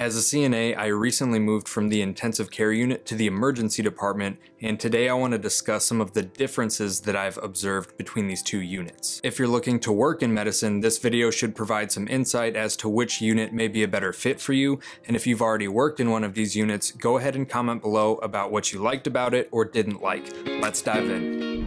As a CNA, I recently moved from the intensive care unit to the emergency department, and today I want to discuss some of the differences that I've observed between these two units. If you're looking to work in medicine, this video should provide some insight as to which unit may be a better fit for you, and if you've already worked in one of these units, go ahead and comment below about what you liked about it or didn't like. Let's dive in.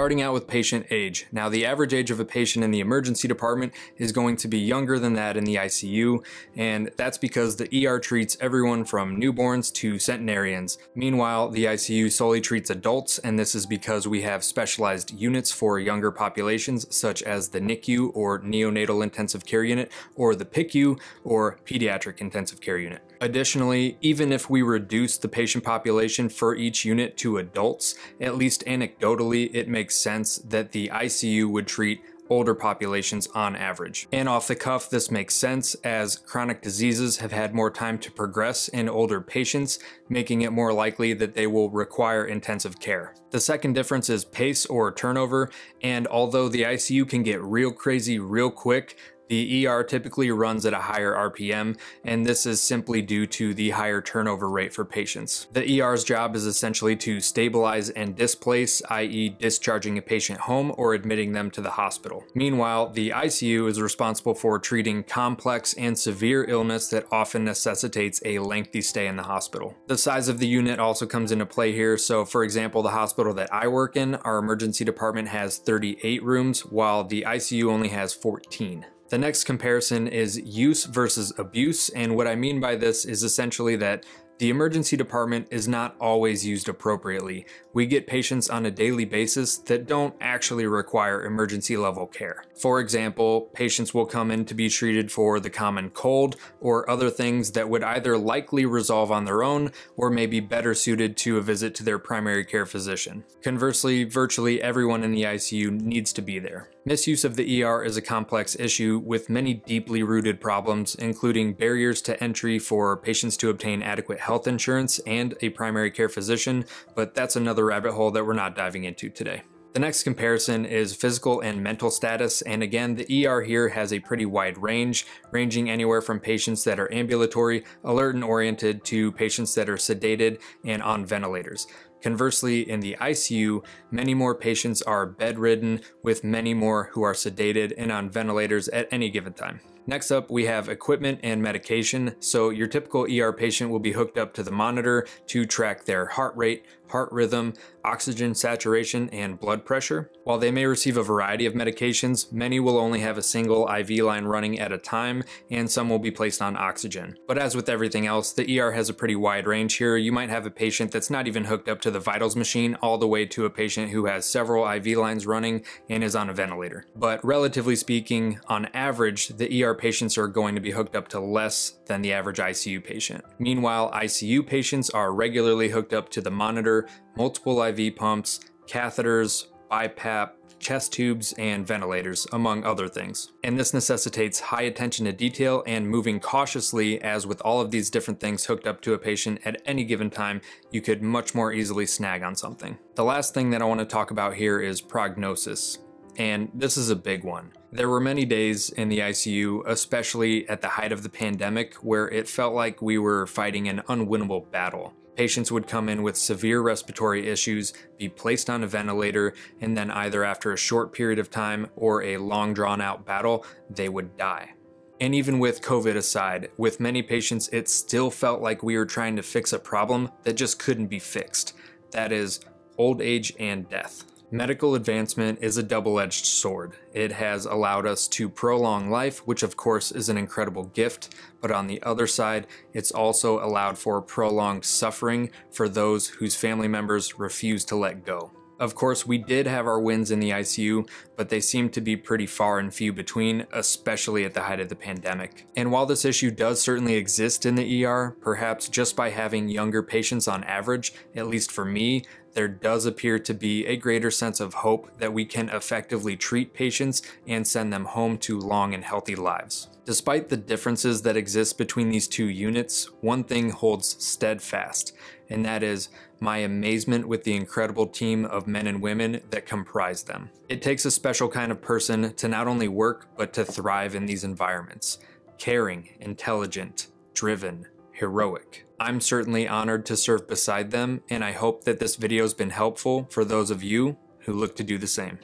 Starting out with patient age. Now, the average age of a patient in the emergency department is going to be younger than that in the ICU, and that's because the ER treats everyone from newborns to centenarians. Meanwhile, the ICU solely treats adults, and this is because we have specialized units for younger populations, such as the NICU or Neonatal Intensive Care Unit, or the PICU or Pediatric Intensive Care Unit. Additionally, even if we reduce the patient population for each unit to adults, at least anecdotally, it makes sense that the ICU would treat older populations on average. And off the cuff, this makes sense as chronic diseases have had more time to progress in older patients, making it more likely that they will require intensive care. The second difference is pace or turnover, and although the ICU can get real crazy real quick, the ER typically runs at a higher RPM, and this is simply due to the higher turnover rate for patients. The ER's job is essentially to stabilize and displace, i.e. discharging a patient home or admitting them to the hospital. Meanwhile, the ICU is responsible for treating complex and severe illness that often necessitates a lengthy stay in the hospital. The size of the unit also comes into play here. So for example, the hospital that I work in, our emergency department has 38 rooms, while the ICU only has 14. The next comparison is use versus abuse, and what I mean by this is essentially that the emergency department is not always used appropriately. We get patients on a daily basis that don't actually require emergency level care. For example, patients will come in to be treated for the common cold or other things that would either likely resolve on their own or may be better suited to a visit to their primary care physician. Conversely, virtually everyone in the ICU needs to be there. Misuse of the ER is a complex issue with many deeply rooted problems, including barriers to entry for patients to obtain adequate health insurance and a primary care physician, but that's another rabbit hole that we're not diving into today. The next comparison is physical and mental status, and again, the ER here has a pretty wide range, ranging anywhere from patients that are ambulatory, alert and oriented, to patients that are sedated and on ventilators. Conversely, in the ICU, many more patients are bedridden, with many more who are sedated and on ventilators at any given time. Next up, we have equipment and medication. So your typical ER patient will be hooked up to the monitor to track their heart rate, heart rhythm, oxygen saturation, and blood pressure. While they may receive a variety of medications, many will only have a single IV line running at a time, and some will be placed on oxygen. But as with everything else, the ER has a pretty wide range here. You might have a patient that's not even hooked up to the vitals machine, all the way to a patient who has several IV lines running and is on a ventilator. But relatively speaking, on average, the ER patients are going to be hooked up to less than the average ICU patient. Meanwhile, ICU patients are regularly hooked up to the monitor, multiple IV pumps, catheters, BiPAP, chest tubes, and ventilators, among other things. And this necessitates high attention to detail and moving cautiously, as with all of these different things hooked up to a patient at any given time, you could much more easily snag on something. The last thing that I want to talk about here is prognosis. And this is a big one. There were many days in the ICU, especially at the height of the pandemic, where it felt like we were fighting an unwinnable battle. Patients would come in with severe respiratory issues, be placed on a ventilator, and then either after a short period of time or a long drawn-out battle, they would die. And even with COVID aside, with many patients, it still felt like we were trying to fix a problem that just couldn't be fixed. That is, old age and death. Medical advancement is a double-edged sword. It has allowed us to prolong life, which of course is an incredible gift, but on the other side, it's also allowed for prolonged suffering for those whose family members refuse to let go. Of course, we did have our wins in the ICU, but they seem to be pretty far and few between, especially at the height of the pandemic. And while this issue does certainly exist in the ER, perhaps just by having younger patients on average, at least for me, there does appear to be a greater sense of hope that we can effectively treat patients and send them home to long and healthy lives. Despite the differences that exist between these two units, one thing holds steadfast, and that is my amazement with the incredible team of men and women that comprise them. It takes a special kind of person to not only work, but to thrive in these environments. Caring, intelligent, driven, heroic. I'm certainly honored to serve beside them, and I hope that this video has been helpful for those of you who look to do the same.